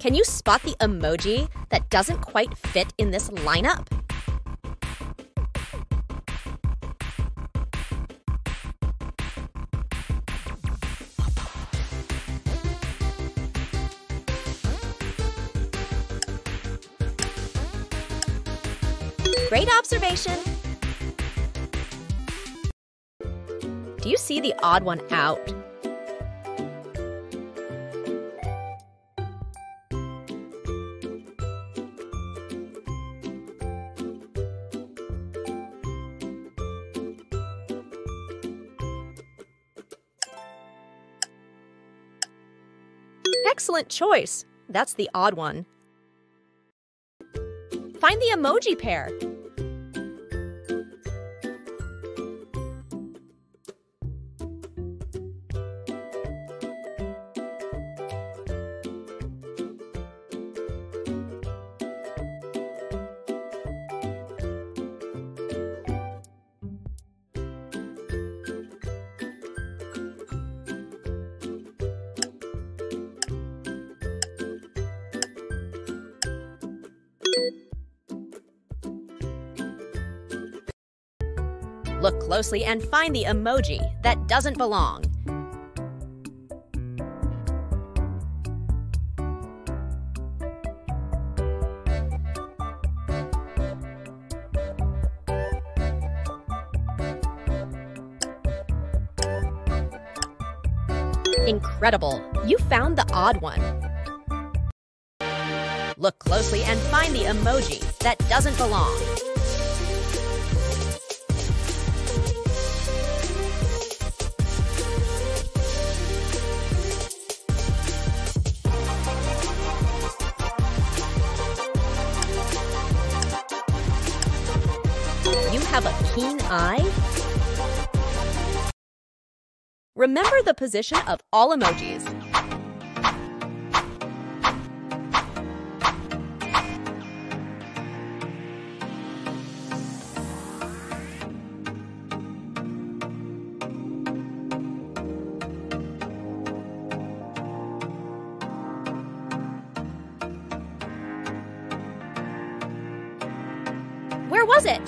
Can you spot the emoji that doesn't quite fit in this lineup? Great observation! Do you see the odd one out? Excellent choice! That's the odd one. Find the emoji pair. Look closely and find the emoji that doesn't belong. Incredible! You found the odd one. Look closely and find the emoji that doesn't belong. Have a keen eye? Remember the position of all emojis. Where was it?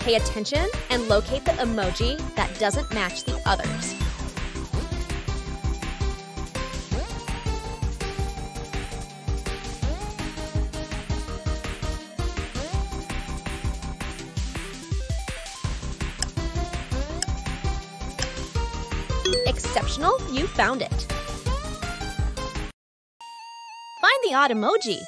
Pay attention and locate the emoji that doesn't match the others. Exceptional, you found it. Find the odd emoji.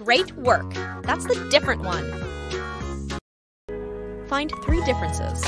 Great work! That's the different one. Find three differences.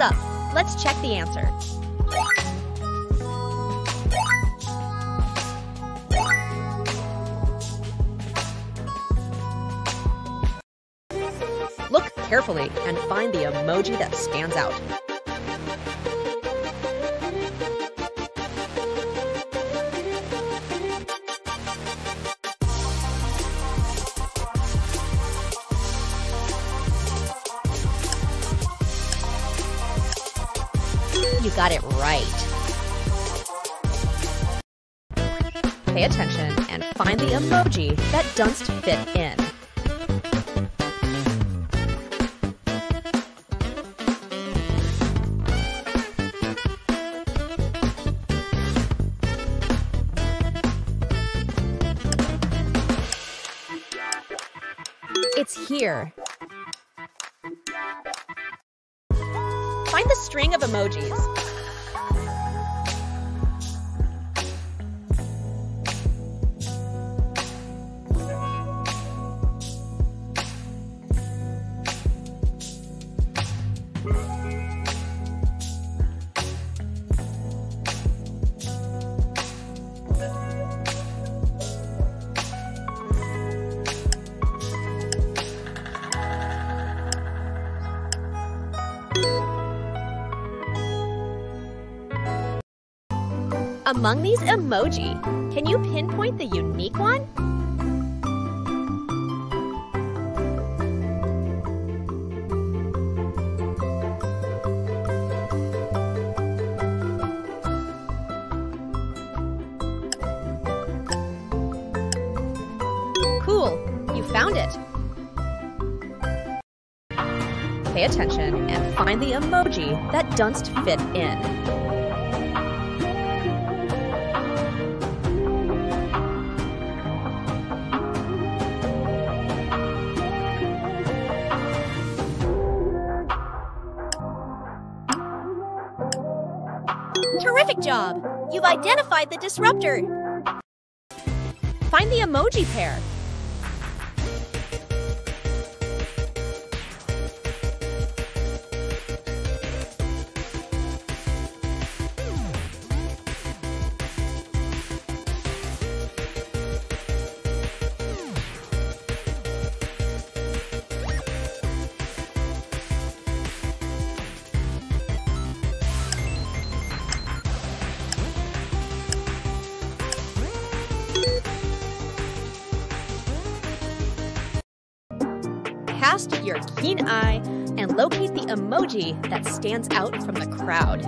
Up. Let's check the answer. Look carefully and find the emoji that stands out. got it right. Pay attention and find the emoji that doesn't fit in. It's here. Find the string of emojis. Among these emoji, can you pinpoint the unique one? Cool, you found it. Pay attention and find the emoji that doesn't fit in. Terrific job! You've identified the disruptor! Find the emoji pair. Cast your keen eye and locate the emoji that stands out from the crowd.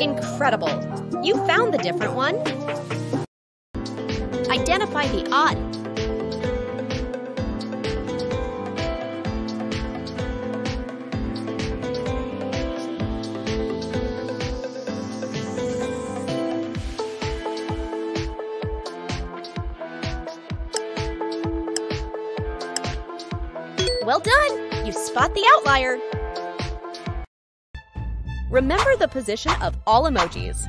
Incredible! You found the different one. Identify the odd. Well done! You spot the outlier! Remember the position of all emojis.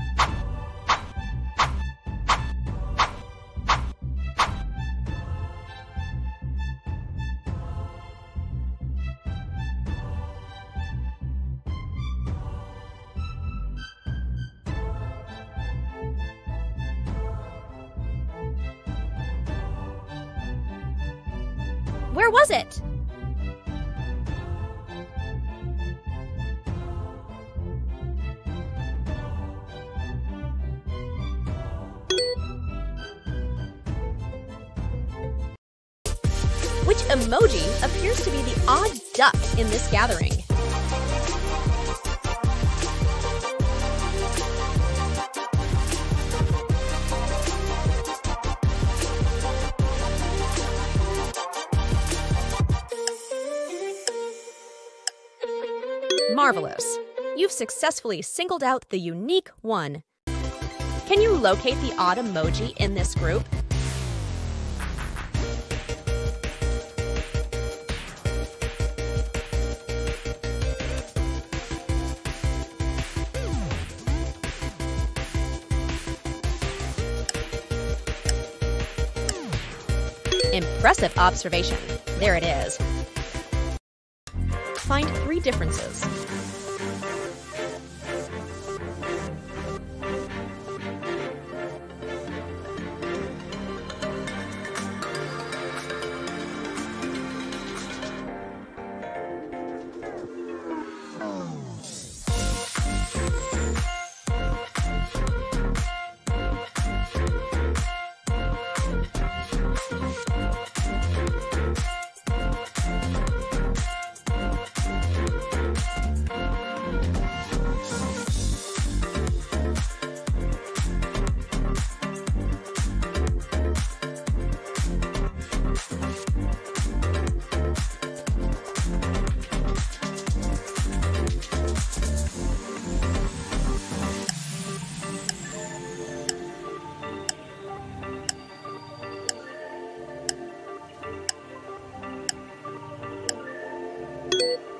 Where was it? Which emoji appears to be the odd duck in this gathering? Marvelous! You've successfully singled out the unique one. Can you locate the odd emoji in this group? Impressive observation. There it is. Find three differences.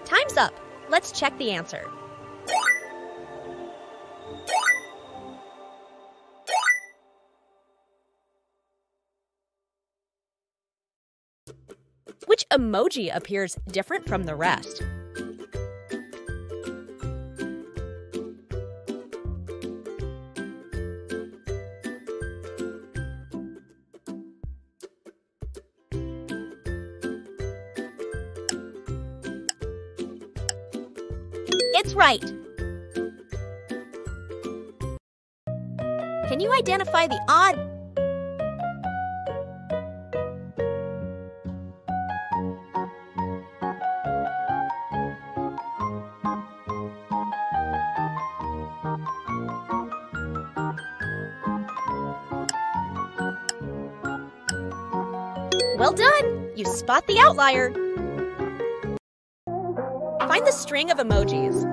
Time's up. Let's check the answer. Which emoji appears different from the rest? It's right! Can you identify the odd? Well done! You spot the outlier! Find the string of emojis.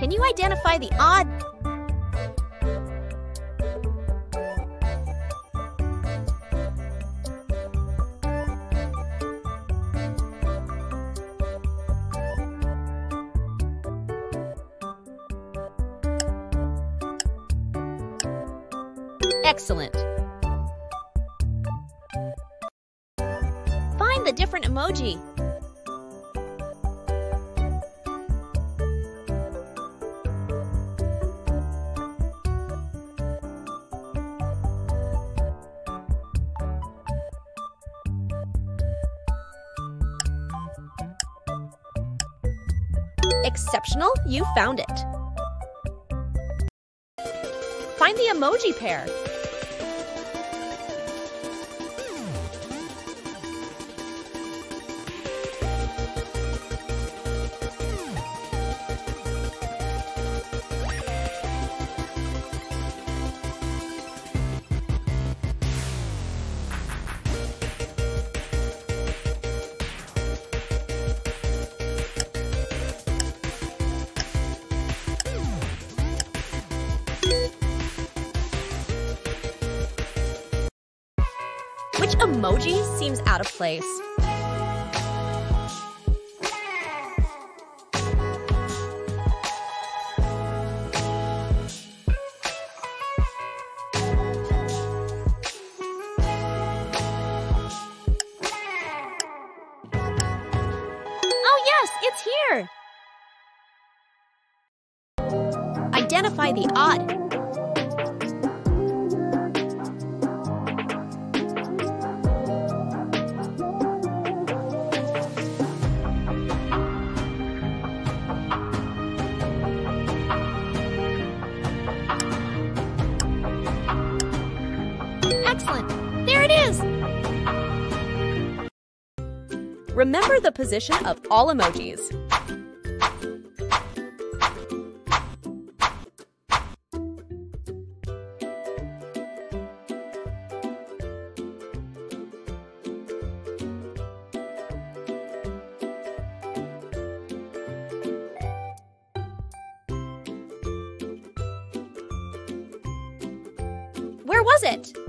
Can you identify the odd? Excellent. Find the different emoji. Exceptional, you found it. Find the emoji pair. Which emoji seems out of place? Oh yes, it's here! Identify the odd. Excellent! There it is! Remember the position of all emojis. Where was it?